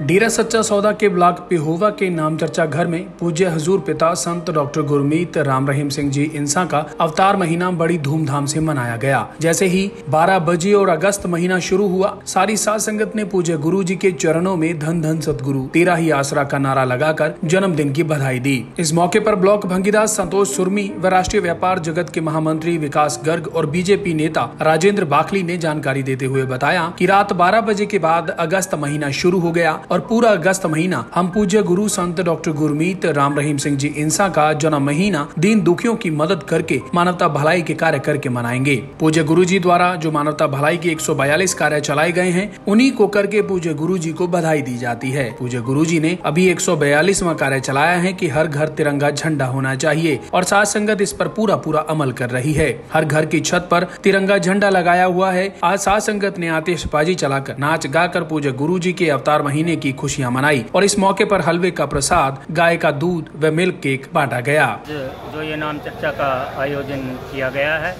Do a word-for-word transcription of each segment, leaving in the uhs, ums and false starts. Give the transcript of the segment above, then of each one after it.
डेरा सच्चा सौदा के ब्लॉक पिहोवा के नामचर्चा घर में पूज्य हजूर पिता संत डॉक्टर गुरमीत राम रहीम सिंह जी इंसा का अवतार महीना बड़ी धूमधाम से मनाया गया। जैसे ही बारह बजे और अगस्त महीना शुरू हुआ, सारी साध संगत ने पूज्य गुरु जी के चरणों में धन धन सतगुरु तेरा ही आसरा का नारा लगाकर जन्मदिन की बधाई दी। इस मौके पर ब्लॉक भंगीदास संतोष सुरमी व राष्ट्रीय व्यापार जगत के महामंत्री विकास गर्ग और बीजेपी नेता राजेंद्र बाखली ने जानकारी देते हुए बताया कि रात बारह बजे के बाद अगस्त महीना शुरू हो गया और पूरा अगस्त महीना हम पूज्य गुरु संत डॉक्टर गुरमीत राम रहीम सिंह जी इंसा का जन्म महीना दीन दुखियों की मदद करके मानवता भलाई के कार्य करके मनाएंगे। पूज्य गुरु जी द्वारा जो मानवता भलाई के एक सौ बयालीस कार्य चलाए गए हैं, उन्हीं को करके पूज्य गुरु जी को बधाई दी जाती है। पूज्य गुरु जी ने अभी एक सौ बयालीसवां कार्य चलाया है कि हर घर तिरंगा झंडा होना चाहिए और साध संगत इस पर पूरा पूरा अमल कर रही है। हर घर की छत पर तिरंगा झंडा लगाया हुआ है। आज साध संगत ने आतिशबाजी चलाकर नाच गाकर पूज्य गुरु जी के अवतार महीने की खुशियां मनाई और इस मौके पर हलवे का प्रसाद, गाय का दूध व मिल्क केक बांटा गया। जो ये नामचर्चा का आयोजन किया गया है,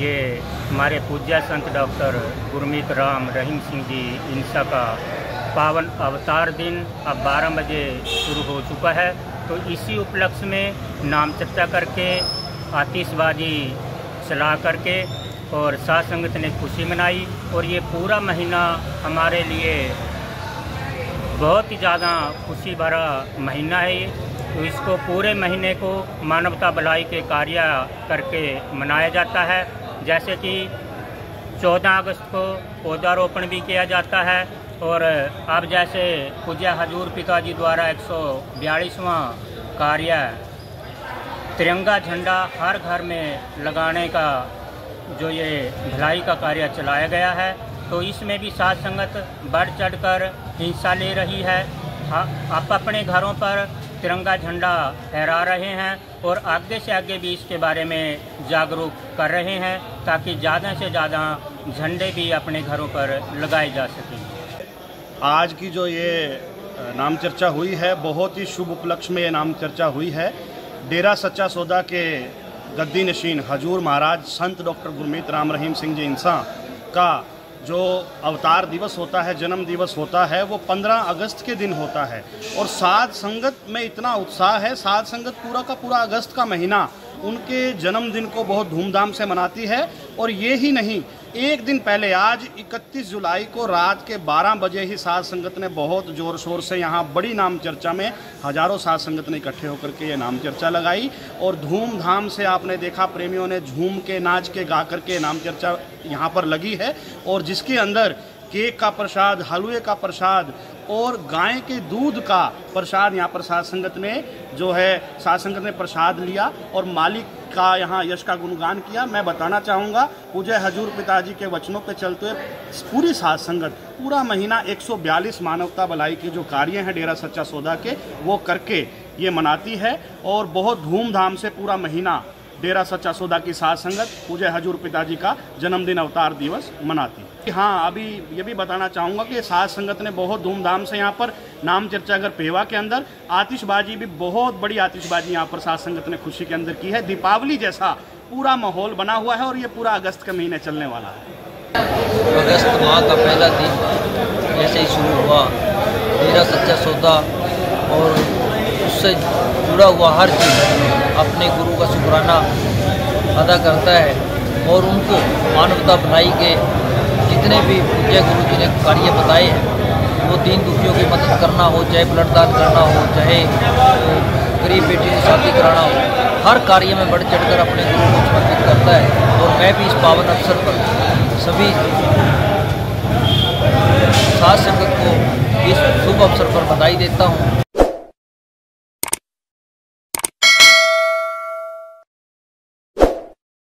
ये हमारे पूज्य संत डॉक्टर गुरमीत राम रहीम सिंह जी इंसा का पावन अवतार दिन अब बारह बजे शुरू हो चुका है। तो इसी उपलक्ष्य में नामचर्चा करके आतिशबाजी चला करके और साध संगत ने खुशी मनाई और ये पूरा महीना हमारे लिए बहुत ही ज़्यादा खुशी भरा महीना है ये। तो इसको पूरे महीने को मानवता भलाई के कार्य करके मनाया जाता है। जैसे कि चौदह अगस्त को पौधारोपण भी किया जाता है और अब जैसे पूज्य हजूर पिताजी द्वारा एक सौ बयालीसवां कार्य तिरंगा झंडा हर घर में लगाने का जो ये भलाई का कार्य चलाया गया है, तो इसमें भी साध संगत बढ़ चढ़कर हिस्सा ले रही है। आप अपने घरों पर तिरंगा झंडा फहरा रहे हैं और आगे से आगे भी इसके बारे में जागरूक कर रहे हैं ताकि ज़्यादा से ज़्यादा झंडे भी अपने घरों पर लगाए जा सकें। आज की जो ये नामचर्चा हुई है, बहुत ही शुभ उपलक्ष्य में ये नामचर्चा हुई है। डेरा सच्चा सौदा के गद्दी नशीन हजूर महाराज संत डॉक्टर गुरमीत राम रहीम सिंह जी इंसा का जो अवतार दिवस होता है, जन्म दिवस होता है, वो पंद्रह अगस्त के दिन होता है। और साध संगत में इतना उत्साह है, साध संगत पूरा का पूरा अगस्त का महीना उनके जन्मदिन को बहुत धूमधाम से मनाती है। और ये ही नहीं, एक दिन पहले आज इकतीस जुलाई को रात के बारह बजे ही साध संगत ने बहुत ज़ोर शोर से यहाँ बड़ी नामचर्चा में हजारों साध संगत ने इकट्ठे होकर के ये नामचर्चा लगाई और धूमधाम से आपने देखा प्रेमियों ने झूम के नाच के गा कर के नामचर्चा यहाँ पर लगी है। और जिसके अंदर केक का प्रसाद, हलवे का प्रसाद और गाय के दूध का प्रसाद यहाँ पर साध संगत ने जो है साध संगत ने प्रसाद लिया और मालिक का यहाँ यश का गुणगान किया। मैं बताना चाहूँगा पूज्य हजूर पिताजी के वचनों पे चलते हुए पूरी साध संगत पूरा महीना एक सौ बयालीस मानवता भलाई के जो कार्य हैं डेरा सच्चा सौदा के, वो करके ये मनाती है। और बहुत धूमधाम से पूरा महीना डेरा सच्चा सौदा की साध संगत पूज्य हजूर पिताजी का जन्मदिन अवतार दिवस मनाती। हाँ, अभी ये भी बताना चाहूँगा कि साध संगत ने बहुत धूमधाम से यहाँ पर नामचर्चा घर पेवा के अंदर आतिशबाजी भी बहुत बड़ी आतिशबाजी यहाँ पर साध संगत ने खुशी के अंदर की है। दीपावली जैसा पूरा माहौल बना हुआ है और ये पूरा अगस्त के महीने चलने वाला है। अगस्त माह का पहला दिन जैसे ही शुरू हुआ डेरा सच्चा सौदा और उससे जुड़ा हुआ हर चीज़ अपने गुरु का शुक्राना अदा करता है और उनको मानवता भलाई के जितने भी पूज्य गुरु जी ने कार्य बताए हैं, वो दीन दुखियों की मदद करना हो, चाहे ब्लड दान करना हो, चाहे गरीब बेटी की शादी कराना हो, हर कार्य में बढ़ चढ़कर अपने गुरु को समर्पित करता है। और मैं भी इस पावन अवसर पर सभी साध संगत को इस शुभ अवसर पर बधाई देता हूँ।